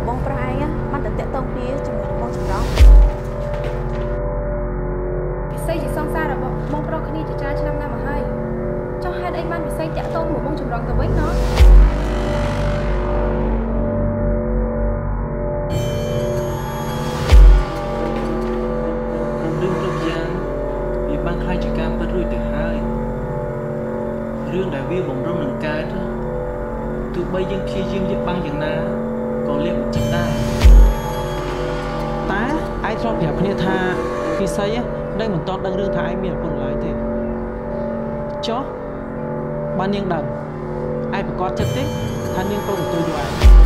bóng prai á, bắt được tệ tông đi chừng một bóng chừng đó. Bị xây chỉ xong xa rồi bóng pro khni chỉ trai năm năm mà hay. Cho hai anh ban bị xây tệ tông một bóng chừng đó từ bấy nó. Bây giờ khi dương dịp băng chẳng là có liệu một chiếc đai. Ta, ai cho phép này thà khi xây á, đây một tốt đăng rương thà ai miệng quần lái thế. Chó, ban nhiêng đầm, ai phải có chất tích, thà nhiêng tôi được tôi dù ai.